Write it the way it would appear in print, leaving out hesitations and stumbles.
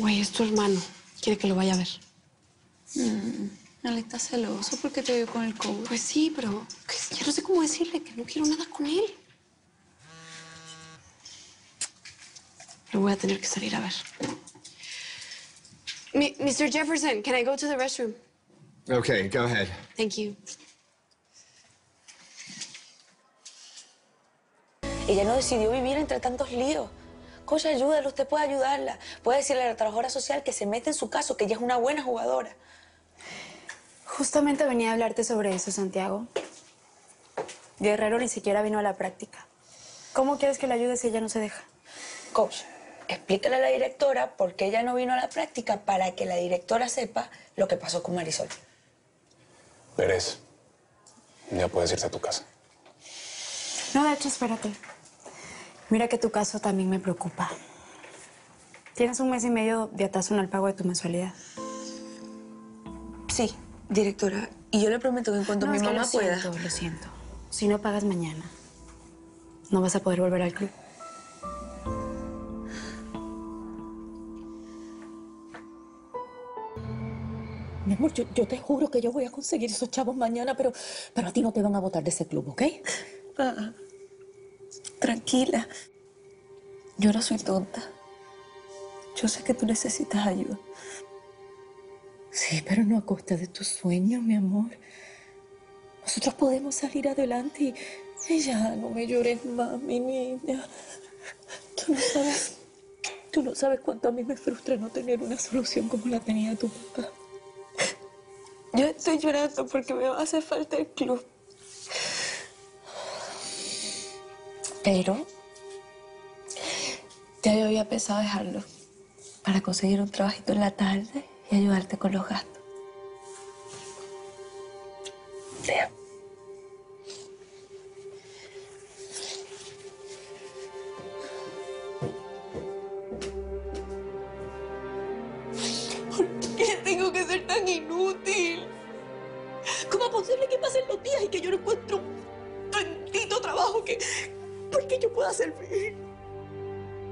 Güey, es tu hermano. Quiere que lo vaya a ver. No le estás celoso porque te veo con el cobo. Pues sí, pero ya no sé cómo decirle que no quiero nada con él. Lo voy a tener que salir a ver. Mr. Jefferson, can I go to the restroom? Okay, go ahead. Thank you. Ella no decidió vivir entre tantos líos. Coya, ayúdalo, usted puede ayudarla. Puede decirle a la trabajadora social que se mete en su caso, que ella es una buena jugadora. Justamente venía a hablarte sobre eso, Santiago. Guerrero ni siquiera vino a la práctica. ¿Cómo quieres que la ayude si ella no se deja? Coach, explícale a la directora por qué ella no vino a la práctica para que la directora sepa lo que pasó con Marisol. Pérez, ya puedes irte a tu casa. No, de hecho, espérate. Mira que tu caso también me preocupa. Tienes 1 mes y medio de atraso en el pago de tu mensualidad. Sí, directora. Y yo le prometo que en cuanto mi mamá pueda... Lo siento. Si no pagas mañana, no vas a poder volver al club. Mi amor, yo te juro que yo voy a conseguir esos chavos mañana, pero a ti no te van a botar de ese club, ¿ok? Ah, tranquila. Yo no soy tonta. Yo sé que tú necesitas ayuda. Sí, pero no a costa de tus sueños, mi amor. Nosotros podemos salir adelante y ya no me llores más, mi niña. Tú no sabes cuánto a mí me frustra no tener una solución como la tenía tu papá. Yo estoy llorando porque me va a hacer falta el club. Pero ya yo había pensado dejarlo para conseguir un trabajito en la tarde y ayudarte con los gastos. Vea. Que yo no encuentro un tantito trabajo que yo pueda servir.